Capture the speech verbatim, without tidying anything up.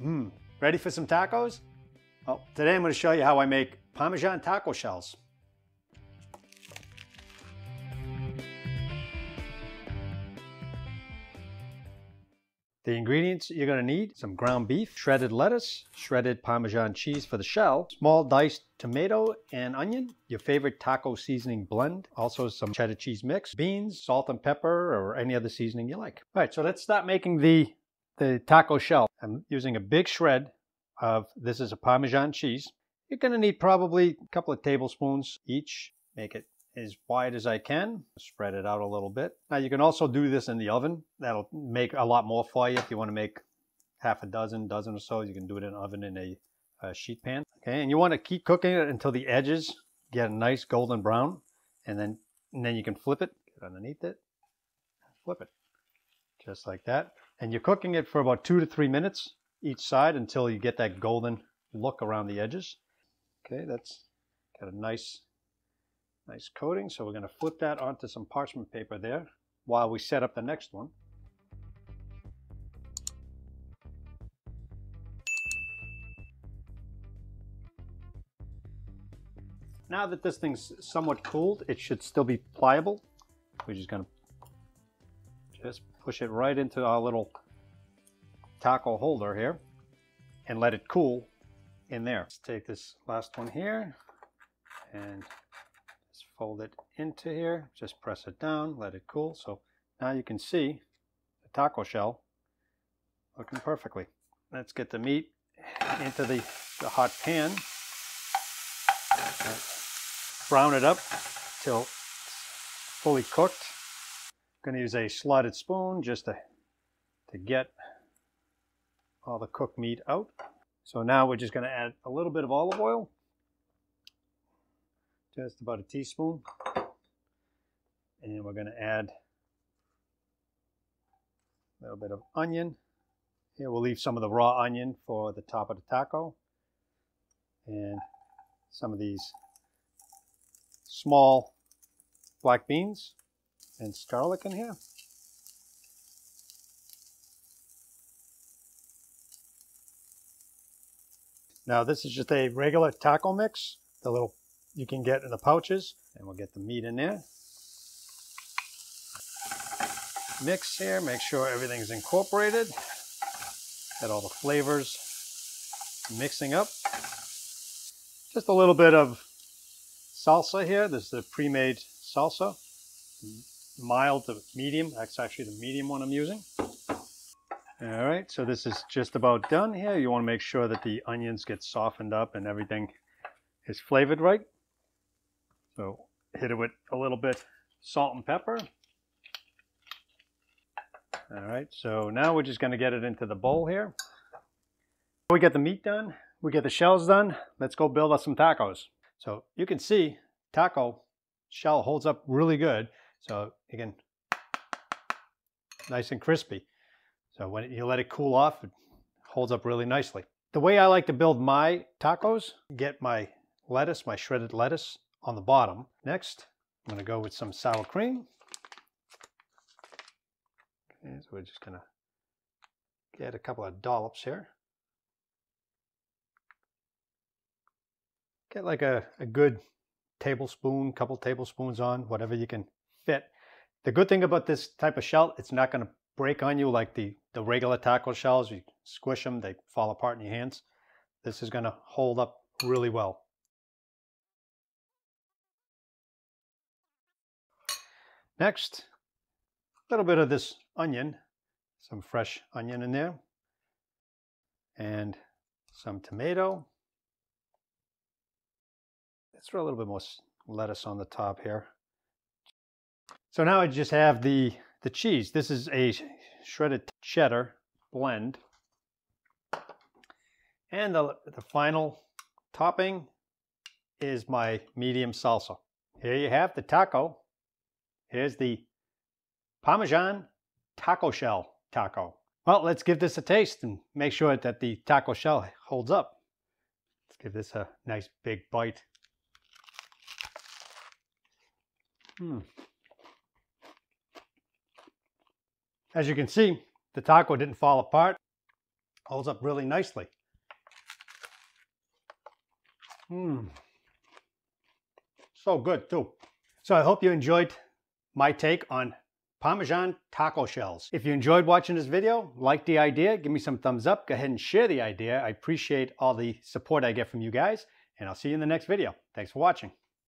Mmm, ready for some tacos? Well, today I'm going to show you how I make Parmesan taco shells. The ingredients you're going to need: some ground beef, shredded lettuce, shredded Parmesan cheese for the shell, small diced tomato and onion, your favorite taco seasoning blend, also some cheddar cheese mix, beans, salt and pepper, or any other seasoning you like. All right, so let's start making the, the taco shell. I'm using a big shred of, this is a Parmesan cheese. You're going to need probably a couple of tablespoons each. Make it as wide as I can, spread it out a little bit. Now you can also do this in the oven. That'll make a lot more for you. If you want to make half a dozen, dozen or so, you can do it in an oven in a, a sheet pan. Okay, and you want to keep cooking it until the edges get a nice golden brown, and then and then you can flip it, get underneath it, flip it, just like that. And you're cooking it for about two to three minutes each side until you get that golden look around the edges. Okay, that's got a nice Nice coating, so we're going to flip that onto some parchment paper there while we set up the next one. Now that this thing's somewhat cooled, it should still be pliable. We're just going to just push it right into our little taco holder here and let it cool in there. Let's take this last one here and fold it into here, just press it down, let it cool. So now you can see the taco shell looking perfectly. Let's get the meat into the, the hot pan. Brown it up till it's fully cooked. I'm going to use a slotted spoon just to, to get all the cooked meat out. So now we're just going to add a little bit of olive oil. Just about a teaspoon, and we're going to add a little bit of onion. Here we'll leave some of the raw onion for the top of the taco, and some of these small black beans and garlic in here. Now this is just a regular taco mix, the little you can get in the pouches, and we'll get the meat in there. Mix here, make sure everything's incorporated, get all the flavors mixing up. Just a little bit of salsa here. This is the pre-made salsa, mild to medium. That's actually the medium one I'm using. All right, so this is just about done here. You want to make sure that the onions get softened up and everything is flavored right. So hit it with a little bit salt and pepper. All right, so now we're just going to get it into the bowl here. We get the meat done, we get the shells done, let's go build us some tacos. So you can see taco shell holds up really good. So again, nice and crispy. So when you let it cool off, it holds up really nicely. The way I like to build my tacos, get my lettuce, my shredded lettuce, on the bottom. Next, I'm going to go with some sour cream. Okay, so we're just going to get a couple of dollops here. Get like a, a good tablespoon, couple tablespoons on, whatever you can fit. The good thing about this type of shell, it's not going to break on you like the, the regular taco shells. You squish them, they fall apart in your hands. This is going to hold up really well. Next, a little bit of this onion, some fresh onion in there, and some tomato. Let's throw a little bit more lettuce on the top here. So now I just have the, the cheese. This is a shredded cheddar blend. And the, the final topping is my medium salsa. Here you have the taco. Here's the Parmesan taco shell taco. Well, let's give this a taste and make sure that the taco shell holds up. Let's give this a nice big bite. Hmm. As you can see, the taco didn't fall apart. holds up really nicely. Mmm. So good too. So I hope you enjoyed my take on Parmesan taco shells. If you enjoyed watching this video, like the idea, give me some thumbs up, go ahead and share the idea. I appreciate all the support I get from you guys, and I'll see you in the next video. Thanks for watching.